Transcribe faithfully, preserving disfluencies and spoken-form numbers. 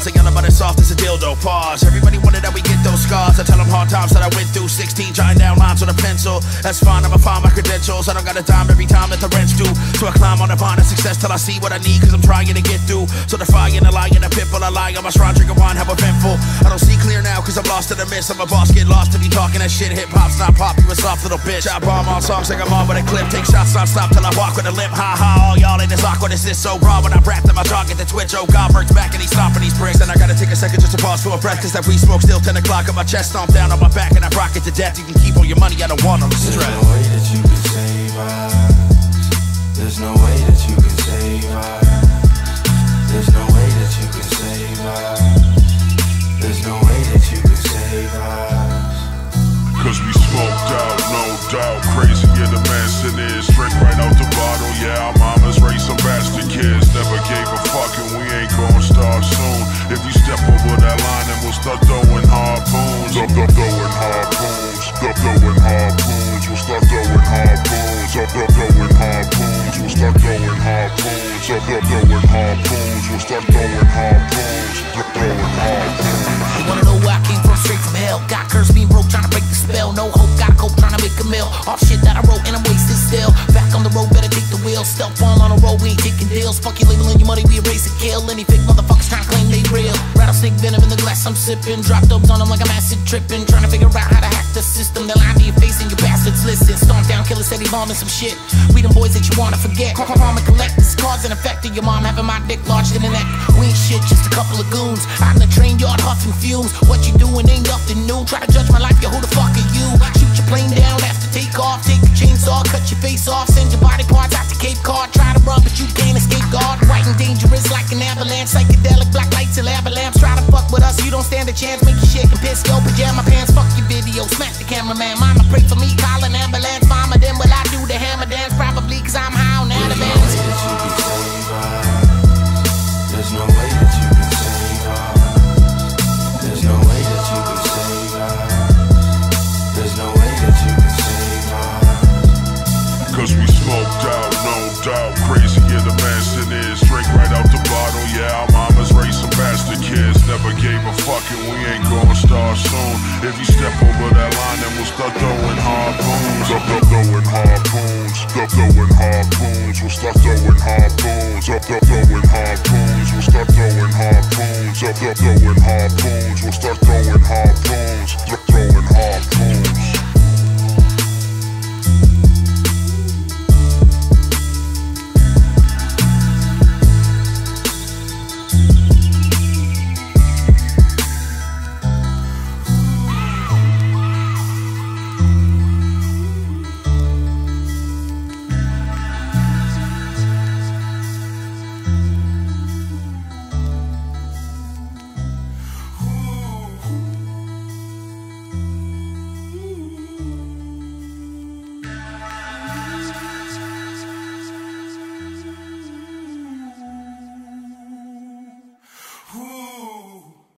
boss. I yell about it soft as a dildo, pause. Everybody wonder that we get those scars. I tell them hard times that I went through, sixteen jotting down lines with a pencil. That's fine, I'ma find my credentials. I don't got a dime every time that the rent's due, so I climb on the vine of success till I see what I need, cause I'm trying to get through. So defying a lie and a pimple, I lie on my shrine, drinking wine, how eventful. I don't see clear now cause I'm lost in the mist. I'm a boss, get lost if you talking that shit. Hip hop's not pop, you a soft little bitch. I bomb all songs like I'm on with a clip. Take shots, not stop till I walk with a limp. Ha ha, all y'all in this awkward, is this so raw? When I rap them, I jog at the twitch. Oh God, Bert's back and he's stomping these bricks. And I gotta take a second just to pause for a breath, cause that weed smoke still ten o'clock on my chest. Stomp down on my back and I rock it to death. You can keep all your money, I don't want them stressed. There's no way that you can save us. There's no way that you can save us. There's no way that you can save us. There's no way that you can save us. Cause we smoked out, no doubt. Crazy in the mess it is. Drink right out the bottle, yeah. Our mamas raised some bastard kids. Never gave a fuck and we ain't gon' start soon. If you step over that line and we'll start throwing harpoons. Stop throwing harpoons. Stop throwing harpoons. We'll start throwing harpoons. Stop throwing harpoons. We'll start throwing harpoons. Stop throwing harpoons. We'll start throwing harpoons. Stop throwing harpoons. You wanna know where I came from? Straight from hell. Got cursed, being broke, trying to break the spell. No hope, gotta cope, trying to make a meal. Off shit that I wrote and I'm wasted still. Back on the road, better take the wheel. Stealth on on the road, we ain't taking deals. Fuck you, labeling your money, we erase and kill. Any fake motherfuckers trying to claim they real. Rattlesnake venom in the glass I'm sipping. Drop dubs on them like I'm acid tripping. Trying to figure out how to hack the system. They're lying to your face and your bastards listen. Storm down, killer steady bombing some shit. We them boys that you wanna forget. Call home and collect. This cause and effect of your mom having my dick lodged in the neck. We ain't shit, just a couple of goons out in the train yard huffing fumes. What you doing ain't nothing new. Try to judge my life, yo, who the fuck are you? Shoot your plane down after takeoff. Take your chainsaw, cut your face off. Send your body parts out to Cape Cod. Try to run, but you can't escape God. White and dangerous like an avalanche. Psychedelic black lights and lava lamps. Try to fuck with us, you don't stand a chance. Make you shake and piss, go pajama pants. Fuck your video, smack the cameraman. Mama, pray for me, call an ambulance. Mama, then will I do the hammer dance? Probably, cause I'm high on Adderall. There's no way that you can save us. There's no way that you can save us. There's no way that you can save us. Cause we smoked out, no doubt. Crazy in the mess it is. Drink right out the bottle, yeah. Our mamas raised some bastard kids. Never gave a fuck and we ain't gon' start soon. If you step over that line then we'll start throwing harpoons. Stop throwing harpoons. Stop throwing harpoons. We'll start throwing harpoons. Stop throwing harpoons. We'll start throwing harpoons. Stop throwing harpoons. We'll start throwing harpoons.